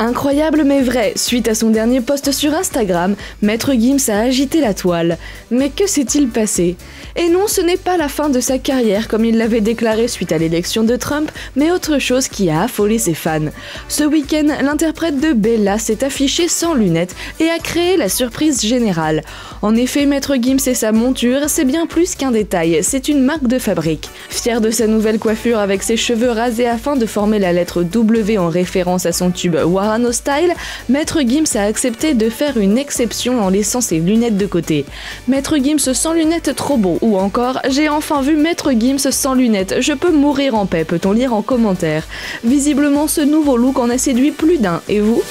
Incroyable mais vrai, suite à son dernier post sur Instagram, Maître Gims a agité la toile. Mais que s'est-il passé? Et non, ce n'est pas la fin de sa carrière comme il l'avait déclaré suite à l'élection de Trump, mais autre chose qui a affolé ses fans. Ce week-end, l'interprète de Bella s'est affiché sans lunettes et a créé la surprise générale. En effet, Maître Gims et sa monture, c'est bien plus qu'un détail, c'est une marque de fabrique. Fier de sa nouvelle coiffure avec ses cheveux rasés afin de former la lettre W en référence à son tube Warano Style, Maître Gims a accepté de faire une exception en laissant ses lunettes de côté. Maître Gims sans lunettes, trop beau, ou encore « J'ai enfin vu Maître Gims sans lunettes, je peux mourir en paix », peut-on lire en commentaire. Visiblement, ce nouveau look en a séduit plus d'un, et vous ?